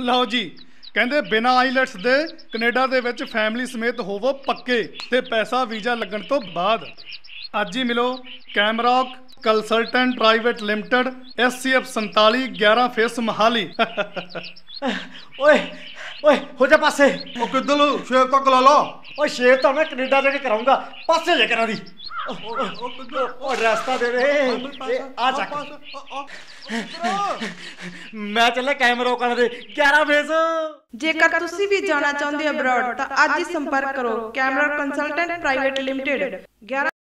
ਲਓ ਜੀ ਕਹਿੰਦੇ ਬਿਨਾ ਆਈਲੈਟਸ ਦੇ ਕੈਨੇਡਾ ਦੇ ਵਿੱਚ ਫੈਮਿਲੀ ਸਮੇਤ ਹੋਵੋ ਪੱਕੇ ਤੇ ਪੈਸਾ ਵੀਜ਼ਾ ਲੱਗਣ ਤੋਂ ਬਾਅਦ। ਅੱਜ ਹੀ ਮਿਲੋ Camrock consultant private limited SCF 4711 phase Mohali. ਓਏ ਓਏ ਹੋ ਜਾ ਪਾਸੇ। ਉਹ ਕਿੱਧਰ ਲੋ ਸ਼ੇਵ ਤੱਕ ਲਾ ਲਓ। ਓਏ ਸ਼ੇਵ ਤਾਂ ਮੈਂ ਕੈਨੇਡਾ ਜਾ ਕੇ ਕਰਾਉਂਗਾ, ਪਾਸੇ ਜੇ ਕਰਾਂ ਦੀ। ਉਹ ਕਿੱਧਰ ਉਹ ਰਸਤਾ ਦੇ ਵੇ ਆ ਜਾ। मैं चला कैमरों कर दे 11 फेस। जेकर तुसी भी जाना चाहते हो अब्रॉड तो आज ही संपर्क करो कैमरॉक कंसल्टेंट प्राइवेट लिमिटेड 11